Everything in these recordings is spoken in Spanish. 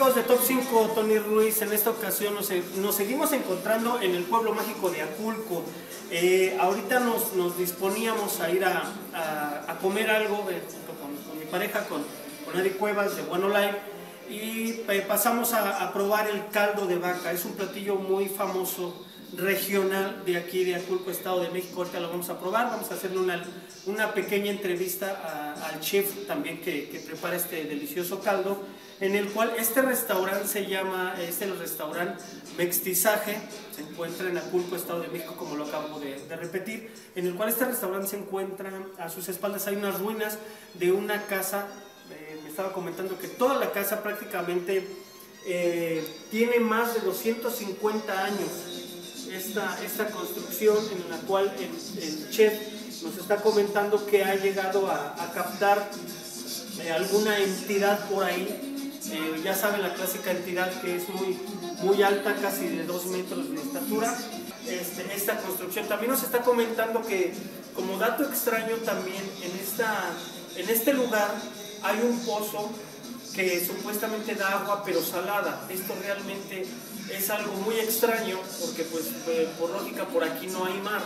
amigos de Top 5 Tony Ruiz, en esta ocasión nos seguimos encontrando en el pueblo mágico de Aculco. Ahorita nos disponíamos a ir a comer algo junto con mi pareja, con Ari Cuevas de Bueno Life, y pasamos a probar el caldo de vaca. Es un platillo muy famoso regional de aquí de Aculco, Estado de México. Ahorita lo vamos a probar, vamos a hacerle una pequeña entrevista al chef también que prepara este delicioso caldo, en el cual este restaurante se llama, es el restaurante Mextizaje, se encuentra en Aculco, Estado de México, como lo acabo de repetir, en el cual este restaurante se encuentra, a sus espaldas hay unas ruinas de una casa. Me estaba comentando que toda la casa prácticamente tiene más de 250 años. Esta construcción, en la cual el chef nos está comentando que ha llegado a captar alguna entidad por ahí, ya saben, la clásica entidad que es muy alta, casi de 2 metros de estatura. Esta construcción también nos está comentando que, como dato extraño también, en este lugar hay un pozo que supuestamente da agua pero salada. Esto realmente es algo muy extraño porque, pues, por lógica, por aquí no hay mar.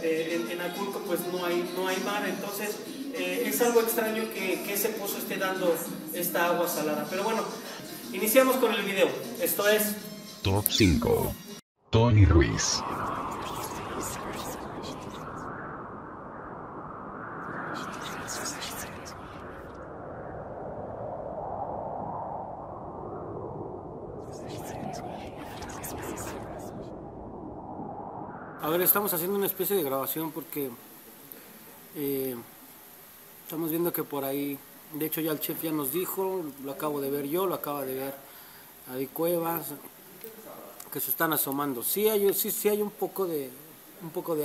En Aculco pues no hay mar, entonces es algo extraño que ese pozo esté dando esta agua salada. Pero bueno, iniciamos con el video. Esto es Top 5 Tony Ruiz. A ver, estamos haciendo una especie de grabación porque estamos viendo que por ahí, de hecho ya el chef ya nos dijo, lo acabo de ver yo, lo acaba de ver Ari Cuevas, que se están asomando. Sí hay un poco de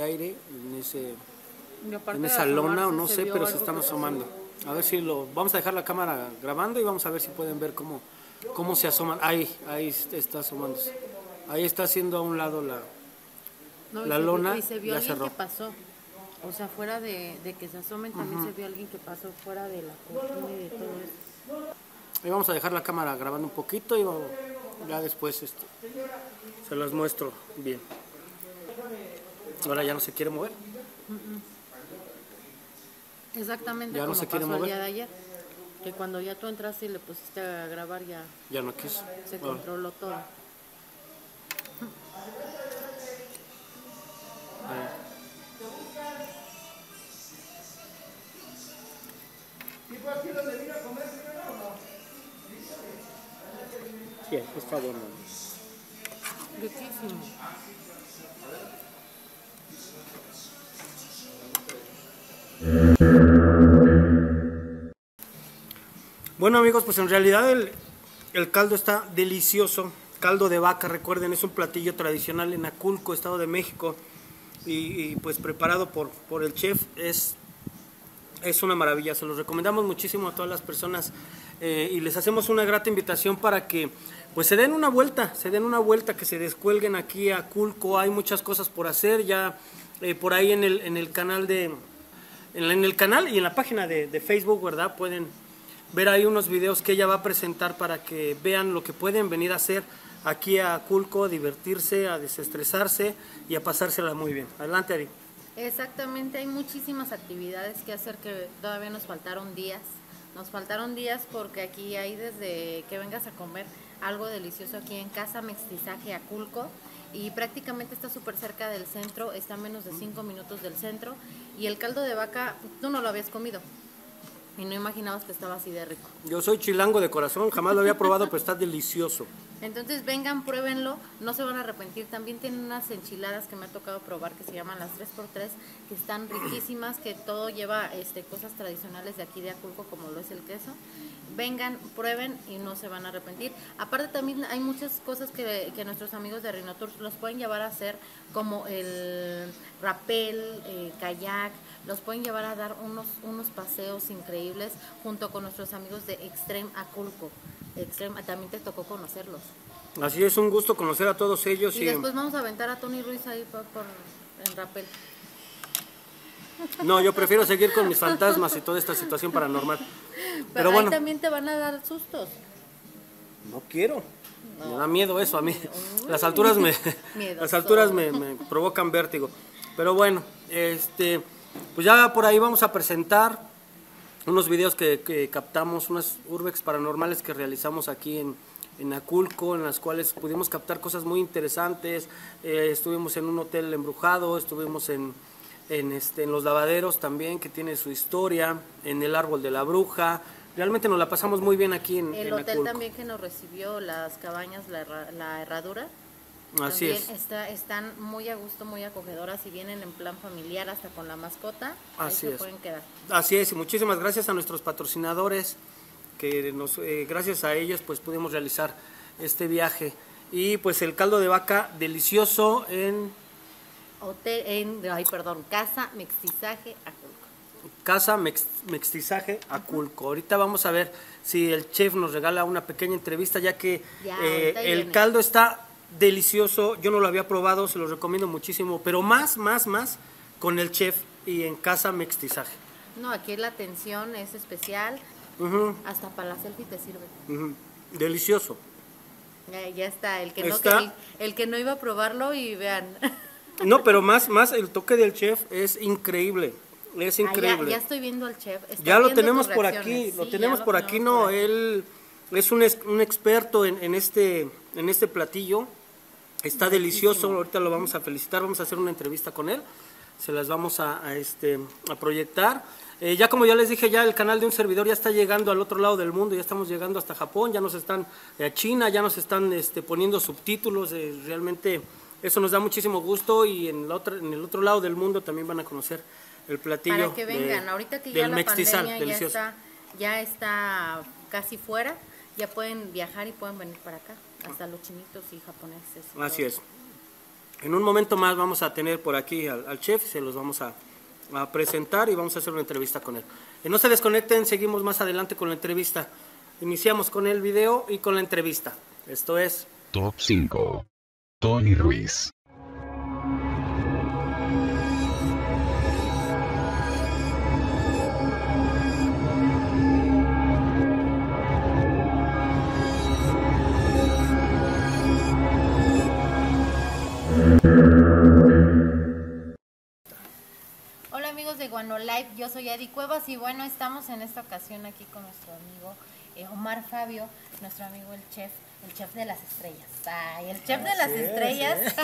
aire en esa lona, o no sé, pero se están asomando. A ver si vamos a dejar la cámara grabando y vamos a ver si pueden ver cómo se asoman. Ahí está asomándose. Ahí está haciendo a un lado la lona. Y se vio alguien que pasó, o sea, fuera de que se asomen, también se vio alguien que pasó fuera de la cortina y de todo eso. Ahí vamos a dejar la cámara grabando un poquito y ya después se los muestro bien. Ahora ya no se quiere mover. Exactamente, ya como no se quiere mover. El día de ayer, que cuando ya tú entraste y le pusiste a grabar, ya no quiso. Se controló todo. Sí, está bueno. Riquísimo. Bueno, amigos, pues en realidad el caldo está delicioso. Caldo de vaca, recuerden, es un platillo tradicional en Aculco, Estado de México. Y pues preparado por el chef, es una maravilla. Se los recomendamos muchísimo a todas las personas y les hacemos una grata invitación para que pues se den una vuelta, que se descuelguen aquí a Aculco. Hay muchas cosas por hacer ya por ahí en el canal en el canal y en la página de Facebook, ¿verdad? Pueden ver ahí unos videos que ella va a presentar para que vean lo que pueden venir a hacer aquí a Aculco, a divertirse, a desestresarse y a pasársela muy bien. Adelante, Ari. Exactamente, hay muchísimas actividades que hacer que todavía nos faltaron días. Nos faltaron días porque aquí hay desde que vengas a comer algo delicioso aquí en Casa Mextizaje Aculco, y prácticamente está súper cerca del centro, está a menos de 5 minutos del centro, y el caldo de vaca, tú no lo habías comido. Y no imaginabas que estaba así de rico. Yo soy chilango de corazón, jamás lo había probado, pero está delicioso. Entonces vengan, pruébenlo, no se van a arrepentir. También tienen unas enchiladas que me ha tocado probar que se llaman las 3x3, que están riquísimas, que todo lleva cosas tradicionales de aquí de Aculco, como lo es el queso. Vengan, prueben y no se van a arrepentir. Aparte también hay muchas cosas que nuestros amigos de Rhino Tours los pueden llevar a hacer, como el rappel, el kayak, los pueden llevar a dar unos paseos increíbles junto con nuestros amigos de Extreme Aculco. Extreme, también te tocó conocerlos. Así es, un gusto conocer a todos ellos. Y después vamos a aventar a Tony Ruiz ahí en rappel. No, yo prefiero seguir con mis fantasmas y toda esta situación paranormal. Pero bueno, ahí también te van a dar sustos. no quiero. No. Me da miedo eso a mí. Uy. Las alturas me me provocan vértigo. Pero bueno, pues ya por ahí vamos a presentar unos videos que captamos, unas urbex paranormales que realizamos aquí en Aculco, en las cuales pudimos captar cosas muy interesantes. Estuvimos en un hotel embrujado, estuvimos en los lavaderos también, que tiene su historia, en el árbol de la bruja. Realmente nos la pasamos muy bien aquí en Aculco. El hotel también que nos recibió, las cabañas La Herradura. Así es. Están muy a gusto, muy acogedoras, y vienen en plan familiar, hasta con la mascota. Así es. Se pueden quedar. Así es, y muchísimas gracias a nuestros patrocinadores, que gracias a ellos pues pudimos realizar este viaje. Y pues el caldo de vaca delicioso en Casa Mextizaje Aculco. Casa Mextizaje Aculco. Ahorita vamos a ver si el chef nos regala una pequeña entrevista, ya que el caldo está delicioso. Yo no lo había probado, se lo recomiendo muchísimo, pero más con el chef y en Casa Mextizaje. No, aquí la atención es especial. Hasta para la selfie te sirve. Delicioso. Ya está, el que no iba a probarlo, y vean. No, pero más el toque del chef es increíble. Es increíble. Ya estoy viendo al chef. Ya lo tenemos por aquí, no, él es un experto en este platillo. Está delicioso, ahorita lo vamos a felicitar, vamos a hacer una entrevista con él, se las vamos a proyectar. Ya como ya les dije, ya el canal de un servidor ya está llegando al otro lado del mundo, ya estamos llegando hasta Japón, ya nos están a China, ya nos están poniendo subtítulos, realmente eso nos da muchísimo gusto, y en el otro lado del mundo también van a conocer el platillo. Para que vengan, ahorita que ya la pandemia ya está casi fuera, ya pueden viajar y pueden venir para acá, hasta los chinitos y japoneses. Así es. En un momento más vamos a tener por aquí al chef, se los vamos a presentar y vamos a hacer una entrevista con él. No se desconecten, seguimos más adelante con la entrevista. Iniciamos con el video y con la entrevista. Esto es Top 5 Tony Ruiz. Hola amigos de Bueno Life, yo soy Ari Cuevas, y bueno, estamos en esta ocasión aquí con nuestro amigo Omar Fabio, nuestro amigo el chef de las estrellas. Ay, el chef de las estrellas.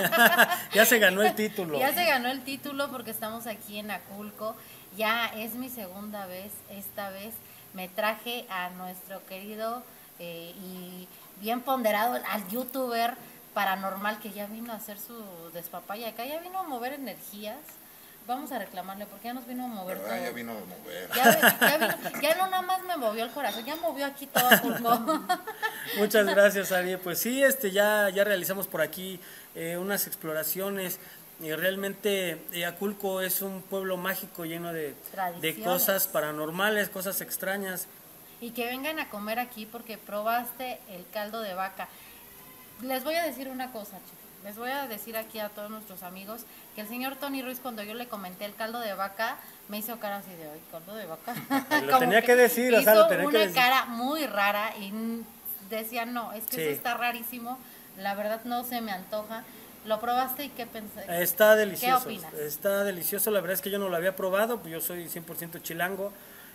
Ya se ganó el título. Ya se ganó el título porque estamos aquí en Aculco. Ya es mi segunda vez, esta vez me traje a nuestro querido y bien ponderado, al youtuber paranormal, que ya vino a hacer su despapaya acá, ya vino a mover energías. Vamos a reclamarle porque ya nos vino a mover todo. Ya vino a mover. Ya no nada más me movió el corazón, ya movió aquí todo Aculco. Muchas gracias, Ari. Pues sí, ya realizamos por aquí unas exploraciones, y realmente Aculco es un pueblo mágico, lleno de cosas paranormales, cosas extrañas. Y que vengan a comer aquí, porque probaste el caldo de vaca. Les voy a decir una cosa, chicos. Les voy a decir aquí a todos nuestros amigos que el señor Tony Ruiz, cuando yo le comenté el caldo de vaca, me hizo cara así de, caldo de vaca. Lo tenía que decir, o sea, lo tenía que decir. Hizo una cara muy rara y decía, no, es que eso está rarísimo, la verdad no se me antoja. ¿Lo probaste y qué pensaste? Está delicioso. ¿Qué opinas? Está delicioso, la verdad es que yo no lo había probado, yo soy 100% chilango.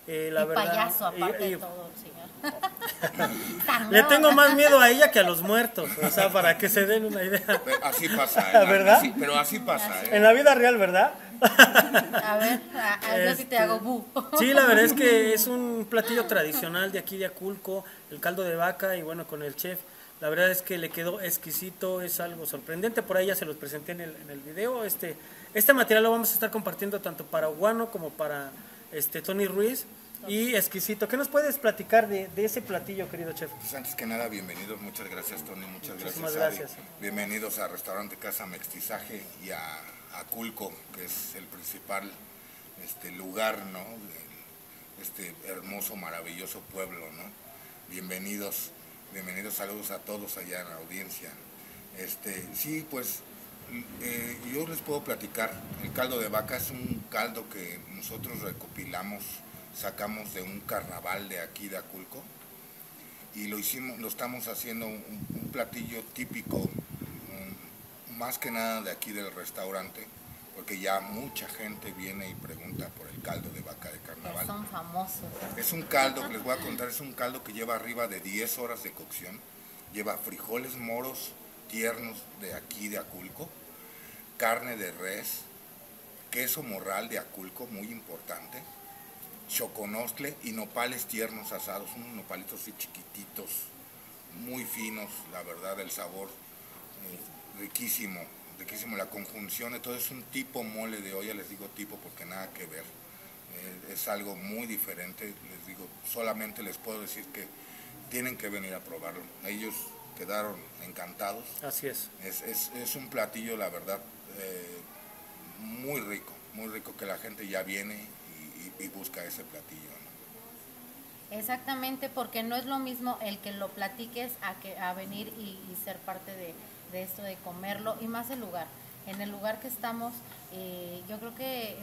La verdad, payaso, aparte de todo, señor. Le tengo más miedo a ella que a los muertos, o sea, para que se den una idea. Así pasa, ¿verdad? Pero así pasa. En la vida real, ¿verdad? A ver, yo sí te hago bu. Sí, la verdad es que es un platillo tradicional de aquí de Aculco, el caldo de vaca, y bueno, con el chef, la verdad es que le quedó exquisito, es algo sorprendente. Por ahí ya se los presenté en el video. Este material lo vamos a estar compartiendo tanto para Guano como para Tony Ruiz, y exquisito. ¿Qué nos puedes platicar de ese platillo, querido chef? Pues antes que nada, bienvenidos, muchas gracias Tony, muchas gracias. Bienvenidos a Restaurante Casa Mextizaje y a Aculco, que es el principal lugar, ¿no? Este hermoso, maravilloso pueblo, ¿no? Bienvenidos, saludos a todos allá en la audiencia. Sí, pues yo les puedo platicar. El caldo de vaca es un caldo que nosotros recopilamos, sacamos de un carnaval de aquí de Aculco, y lo hicimos, lo estamos haciendo un platillo típico, más que nada de aquí del restaurante, porque ya mucha gente viene y pregunta por el caldo de vaca de carnaval. Pero son famosos. Es un caldo, que les voy a contar, es un caldo que lleva arriba de 10 horas de cocción, lleva frijoles moros tiernos de aquí de Aculco, carne de res, queso morral de Aculco, muy importante, choconostle y nopales tiernos asados, unos nopalitos así chiquititos, muy finos, la verdad, el sabor riquísimo, riquísimo, la conjunción de todo. Es un tipo mole de olla, les digo tipo porque nada que ver, es algo muy diferente, les digo, solamente les puedo decir que tienen que venir a probarlo, ellos quedaron encantados. Así es. Es un platillo, la verdad, muy rico que la gente ya viene y busca ese platillo, ¿no? Exactamente, porque no es lo mismo el que lo platiques a venir y ser parte de esto, de comerlo, y más el lugar. En el lugar que estamos, yo creo que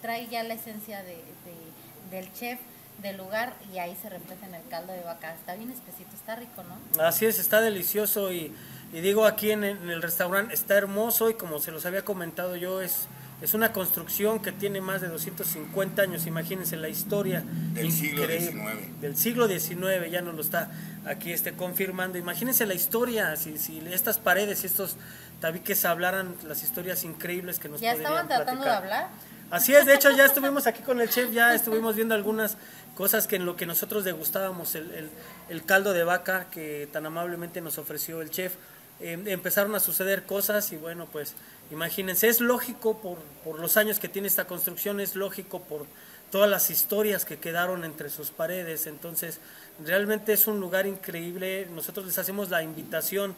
trae ya la esencia del chef, del lugar, y ahí se refleja en el caldo de vaca. Está bien espesito, está rico, ¿no? Así es, está delicioso, y digo, aquí en el restaurante está hermoso, y como se los había comentado yo, es una construcción que tiene más de 250 años, imagínense la historia. Del siglo XIX. Del siglo XIX, ya nos lo está aquí confirmando. Imagínense la historia, si estas paredes y estos tabiques hablaran las historias increíbles que nos podrían platicar. ¿Ya estaban tratando de hablar? Así es, de hecho ya estuvimos aquí con el chef, ya estuvimos viendo algunas cosas que en lo que nosotros degustábamos, el caldo de vaca que tan amablemente nos ofreció el chef. Empezaron a suceder cosas y bueno, pues imagínense, es lógico por los años que tiene esta construcción, es lógico por todas las historias que quedaron entre sus paredes. Entonces realmente es un lugar increíble. Nosotros les hacemos la invitación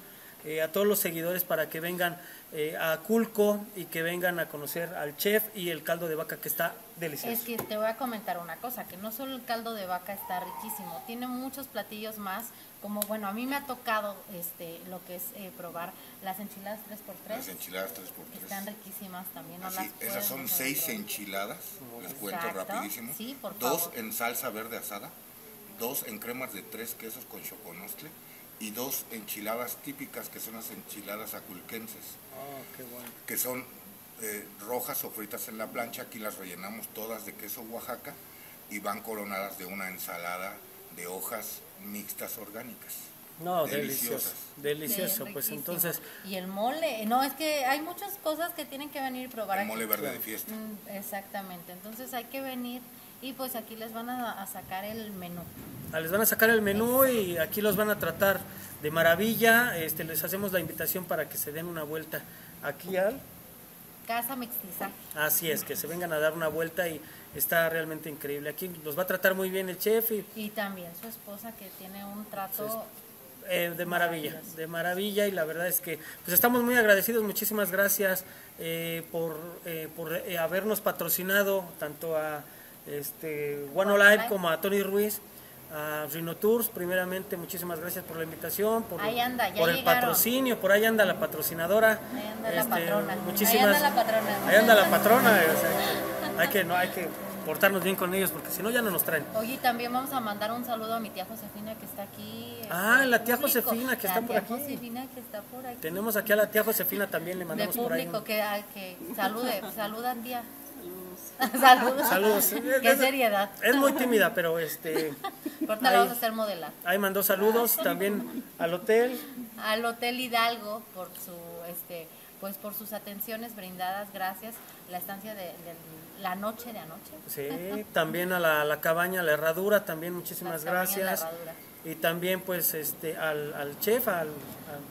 a todos los seguidores para que vengan a Aculco y que vengan a conocer al chef y el caldo de vaca, que está delicioso. Es que te voy a comentar una cosa, que no solo el caldo de vaca está riquísimo, tiene muchos platillos más, como bueno, a mí me ha tocado lo que es probar las enchiladas 3x3. Las enchiladas 3x3. Están riquísimas también. No las esas son 6 enchiladas, les cuento rapidísimo. Sí, por favor. 2 en salsa verde asada, 2 en cremas de 3 quesos con choconostle, y 2 enchiladas típicas que son las enchiladas aculquenses. Oh, qué bueno. Que son rojas o fritas en la plancha, aquí las rellenamos todas de queso Oaxaca y van coronadas de una ensalada de hojas mixtas orgánicas. No, delicioso, pues entonces. Y el mole, no, es que hay muchas cosas que tienen que venir y probar. El mole verde de fiesta. Exactamente, entonces hay que venir y pues aquí les van a sacar el menú. Les van a sacar el menú y aquí los van a tratar de maravilla. Les hacemos la invitación para que se den una vuelta aquí al Casa Mextizaje. Así es, que se vengan a dar una vuelta y está realmente increíble. Aquí los va a tratar muy bien el chef. Y también su esposa, que tiene un trato de maravilla, y la verdad es que pues estamos muy agradecidos. Muchísimas gracias por habernos patrocinado tanto a Bueno Life como a Tony Ruiz, a Rhino Tours. Primeramente, muchísimas gracias por la invitación, por el patrocinio, por ahí anda la patrocinadora, ahí anda la patrona, muchísimas, ahí anda la patrona, o sea, hay que portarnos bien con ellos, porque si no ya no nos traen. Oye, también vamos a mandar un saludo a mi tía Josefina, que está aquí. La tía Josefina, que está por aquí. Tenemos aquí a la tía Josefina, también le mandamos por ahí. De público, que saludan tía. Saludos. Qué seriedad. Es muy tímida, pero ahorita la vamos a hacer modelar. Ahí mandó saludos también al hotel. Al Hotel Hidalgo por su pues por sus atenciones brindadas, gracias. La estancia de la noche de anoche. Sí, también a la cabaña La Herradura, también muchísimas gracias. Y también pues al chef,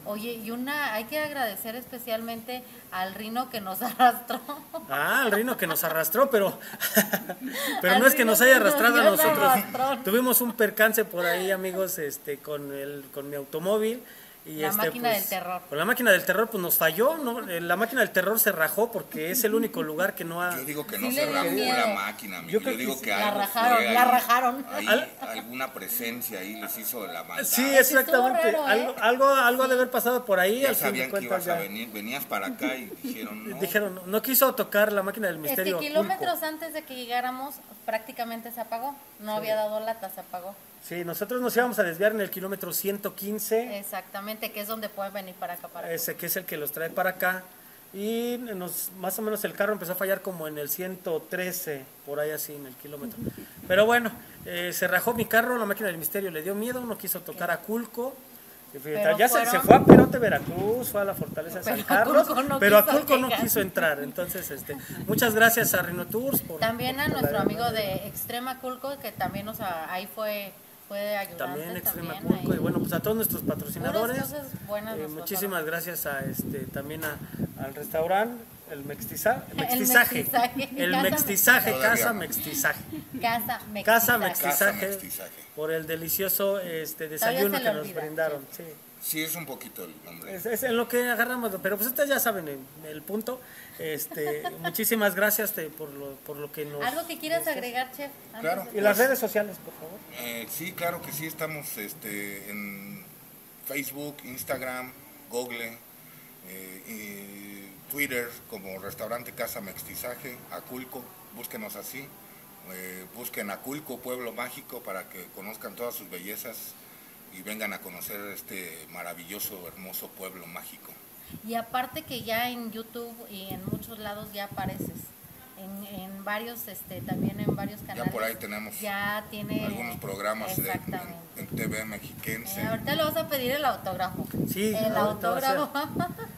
Oye, y hay que agradecer especialmente al Rhino que nos arrastró. Al Rhino que nos arrastró, pero no es que nos haya arrastrado a nosotros. Tuvimos un percance por ahí, amigos, con mi automóvil. Y la máquina del terror. Con la máquina del terror, pues nos falló, ¿no? La máquina del terror se rajó porque es el único lugar que no ha... Yo digo que no se rajó la máquina, amigo. Yo digo que la rajaron. Alguna presencia ahí les hizo la maldad. Sí, exactamente. Raro, algo ha de haber pasado por ahí. Ya sabían que ibas a venir, venías para acá y dijeron no. Dijeron, no quiso tocar la máquina del misterio. Kilómetros antes de que llegáramos prácticamente se apagó. No había dado lata, se apagó. Sí, nosotros nos íbamos a desviar en el kilómetro 115. Exactamente, que es donde pueden venir para acá. Ese que es el que los trae para acá. Y más o menos el carro empezó a fallar como en el 113, por ahí así, en el kilómetro. Pero bueno, se rajó mi carro, la máquina del misterio le dio miedo, no quiso tocar Aculco. Ya se fue a Perote, Veracruz, fue a la fortaleza de San Carlos, pero Aculco no quiso entrar. Entonces, muchas gracias a Rhino Tours. También a nuestro amigo de Extreme Aculco, que también ahí fue ayudante. También Extreme Aculco, y bueno, pues a todos nuestros patrocinadores. Muchísimas gracias también al restaurante, el Mextizaje. El Mextizaje, Casa Mextizaje. Por el delicioso desayuno que nos brindaron. Sí. Sí, es un poquito el nombre. Es en lo que agarramos, pero pues ustedes ya saben el punto. Muchísimas gracias por lo que nos... ¿Algo que quieras agregar, chef? Claro. ¿Y las redes sociales, por favor? Sí, claro que sí, estamos en Facebook, Instagram, Google, Twitter como Restaurante Casa Mextizaje, Aculco, búsquenos así, busquen Aculco, Pueblo Mágico, para que conozcan todas sus bellezas y vengan a conocer este maravilloso, hermoso pueblo mágico. Y aparte que ya en YouTube y en muchos lados ya apareces, en varios, también en varios canales. Ya por ahí tenemos algunos programas en TV mexiquense. Ahorita le vas a pedir el autógrafo. Sí, el autógrafo.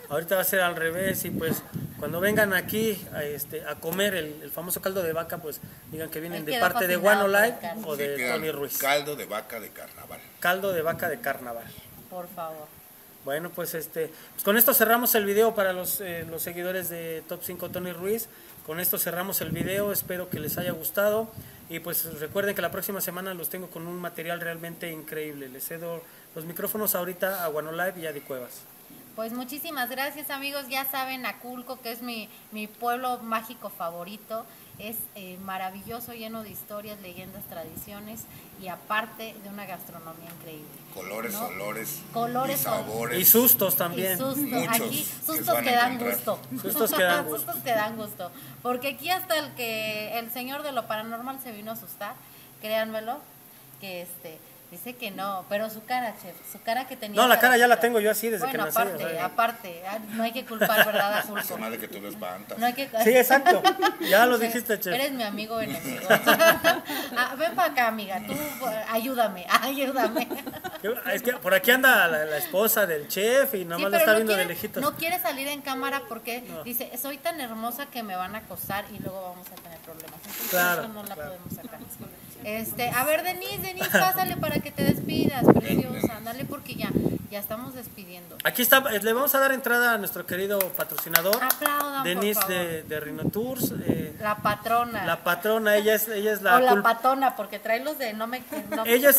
Ahorita va a ser al revés, y pues cuando vengan aquí a comer el famoso caldo de vaca, pues digan que vienen de parte de Bueno Life o de Tony Ruiz. Caldo de vaca de carnaval. Caldo de vaca de carnaval. Por favor. Bueno, pues, pues con esto cerramos el video para los seguidores de Top 5 Tony Ruiz. Con esto cerramos el video, espero que les haya gustado. Y pues recuerden que la próxima semana los tengo con un material realmente increíble. Les cedo los micrófonos ahorita a Bueno Life y a Ari Cuevas. Pues muchísimas gracias, amigos. Ya saben, Aculco, que es mi pueblo mágico favorito, es maravilloso, lleno de historias, leyendas, tradiciones y aparte de una gastronomía increíble. Colores, olores, y sabores. Y sustos también. Y sustos. Aquí, sustos que dan gusto. Sustos que dan gusto. Sustos que dan gusto. Porque aquí hasta el señor de lo paranormal se vino a asustar, créanmelo, que dice que no, pero su cara, chef, su cara que tenía... No, la cara ya la tengo yo así desde que nací. Bueno, aparte, no hay que culpar, ¿verdad? Esa madre que tú lo espantas. No hay que... Sí, exacto, ya lo dijiste, chef. Eres mi amigo enemigo. Ven para acá, amiga, tú ayúdame. Es que por aquí anda la esposa del chef y nomás lo está viendo de lejitos. No quiere salir en cámara porque dice, soy tan hermosa que me van a acosar y luego vamos a tener problemas. Entonces, claro, no la podemos sacar. A ver, Denise, pásale para que te despidas, preciosa, dale, porque ya estamos despidiendo. Aquí está, le vamos a dar entrada a nuestro querido patrocinador, Denise, de Rhino Tours. La patrona. La patrona, ella es la... O la patona, porque trae los de... Quédate. Ella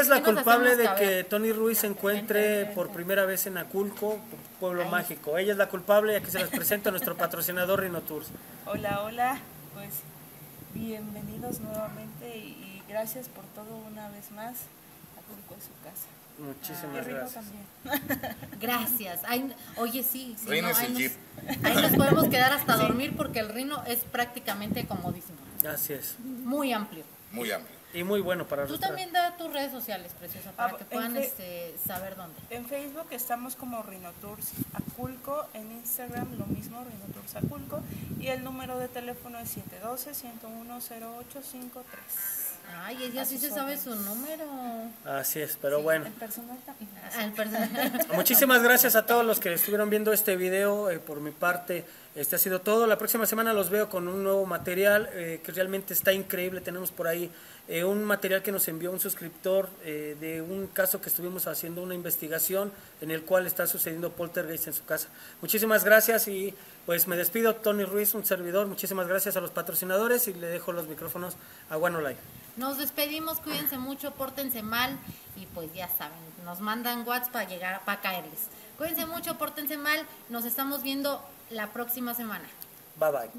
es la culpable de que Tony Ruiz se encuentre por primera vez en Aculco, pueblo mágico. Ella es la culpable, y aquí se les presento a nuestro patrocinador Rhino Tours. Hola, pues... Bienvenidos nuevamente y gracias por todo una vez más. Aculco es su casa. Muchísimas gracias. También. Gracias. Oye, sí. Rhino es el jeep. Ahí nos podemos quedar hasta dormir porque el Rhino es prácticamente comodísimo. Así es. Muy amplio. Muy amplio. Y muy bueno para nosotros. Tú también da tus redes sociales, preciosa, para que puedan saber dónde. En Facebook estamos como Rhino Tours Aculco, en Instagram lo mismo, Rhino Tours Aculco, y el número de teléfono es 712-101-0853. Ay, ella sí se sabe su número. Así es, pero sí, bueno. El personal también. El personal. Muchísimas gracias a todos los que estuvieron viendo este video. Por mi parte, ha sido todo. La próxima semana los veo con un nuevo material que realmente está increíble. Tenemos por ahí un material que nos envió un suscriptor de un caso que estuvimos haciendo una investigación en el cual está sucediendo poltergeist en su casa. Muchísimas gracias y pues me despido. Tony Ruiz, un servidor. Muchísimas gracias a los patrocinadores y le dejo los micrófonos a Bueno Life. Nos despedimos, cuídense mucho, pórtense mal y pues ya saben, nos mandan WhatsApp para caerles. Cuídense mucho, pórtense mal, nos estamos viendo la próxima semana. Bye.